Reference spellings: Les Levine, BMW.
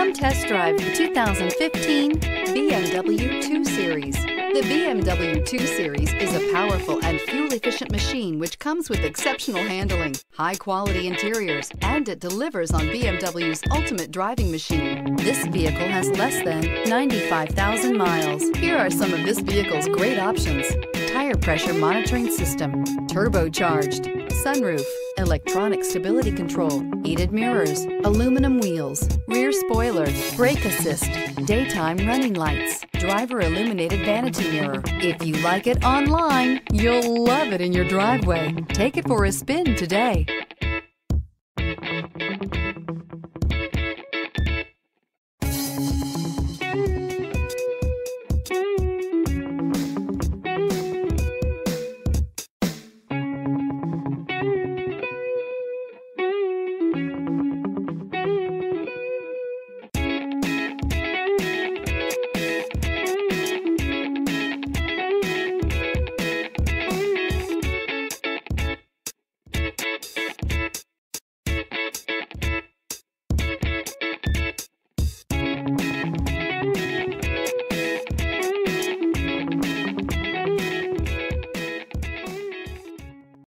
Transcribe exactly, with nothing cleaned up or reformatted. Come test drive the two thousand fifteen B M W two series. The B M W two series is a powerful and fuel-efficient machine which comes with exceptional handling, high-quality interiors, and it delivers on B M W's ultimate driving machine. This vehicle has less than ninety-five thousand miles. Here are some of this vehicle's great options: tire pressure monitoring system, turbocharged, sunroof, electronic stability control, heated mirrors, aluminum wheels, rear spoiler, brake assist, daytime running lights, driver illuminated vanity mirror. If you like it online, you'll love it in your driveway. Take it for a spin today.